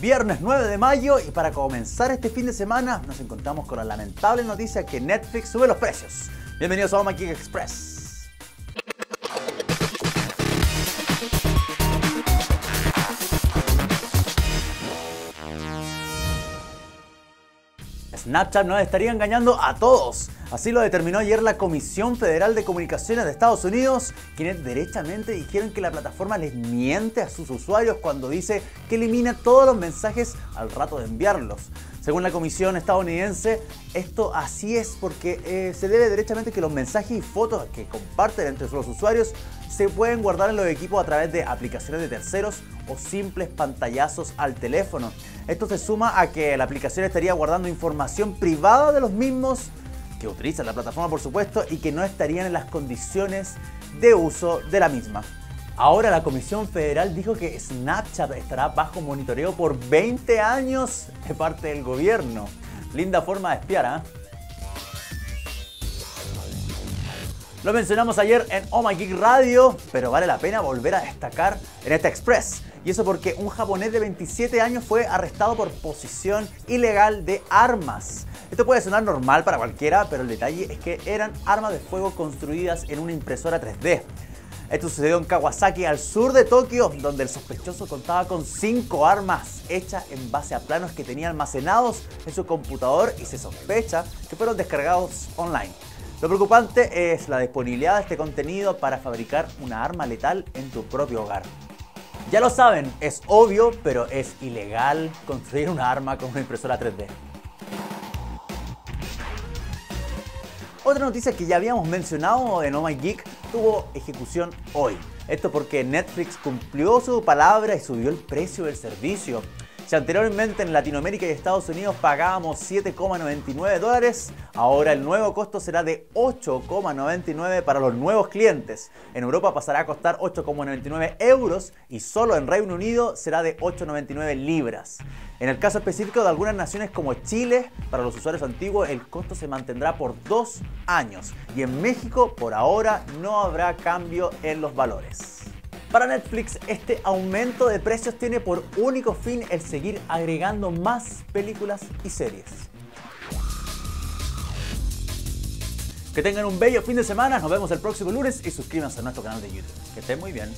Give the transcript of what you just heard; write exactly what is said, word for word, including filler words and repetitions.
Viernes nueve de mayo y para comenzar este fin de semana nos encontramos con la lamentable noticia que Netflix sube los precios. Bienvenidos a OhMyGeek! Express. Snapchat nos estaría engañando a todos. Así lo determinó ayer la Comisión Federal de Comunicaciones de Estados Unidos, quienes derechamente dijeron que la plataforma les miente a sus usuarios cuando dice que elimina todos los mensajes al rato de enviarlos. Según la Comisión estadounidense, esto así es porque eh, se debe derechamente que los mensajes y fotos que comparten entre los usuarios se pueden guardar en los equipos a través de aplicaciones de terceros o simples pantallazos al teléfono. Esto se suma a que la aplicación estaría guardando información privada de los mismos que utilizan la plataforma, por supuesto, y que no estarían en las condiciones de uso de la misma. Ahora la Comisión Federal dijo que Snapchat estará bajo monitoreo por veinte años de parte del gobierno. Linda forma de espiar, ¿eh? Lo mencionamos ayer en OhMyGeek! Radio, pero vale la pena volver a destacar en este Express. Y eso porque un japonés de veintisiete años fue arrestado por posesión ilegal de armas. Esto puede sonar normal para cualquiera, pero el detalle es que eran armas de fuego construidas en una impresora tres D. Esto sucedió en Kawasaki, al sur de Tokio, donde el sospechoso contaba con cinco armas hechas en base a planos que tenía almacenados en su computador y se sospecha que fueron descargados online. Lo preocupante es la disponibilidad de este contenido para fabricar una arma letal en tu propio hogar. Ya lo saben, es obvio, pero es ilegal construir una arma con una impresora tres D. Otra noticia que ya habíamos mencionado en OhMyGeek! Tuvo ejecución hoy. Esto porque Netflix cumplió su palabra y subió el precio del servicio. Si anteriormente en Latinoamérica y Estados Unidos pagábamos siete coma noventa y nueve dólares, ahora el nuevo costo será de ocho coma noventa y nueve para los nuevos clientes. En Europa pasará a costar ocho coma noventa y nueve euros y solo en Reino Unido será de ocho coma noventa y nueve libras. En el caso específico de algunas naciones como Chile, para los usuarios antiguos el costo se mantendrá por dos años y en México por ahora no habrá cambio en los valores. Para Netflix, este aumento de precios tiene por único fin el seguir agregando más películas y series. Que tengan un bello fin de semana, nos vemos el próximo lunes y suscríbanse a nuestro canal de YouTube. Que estén muy bien.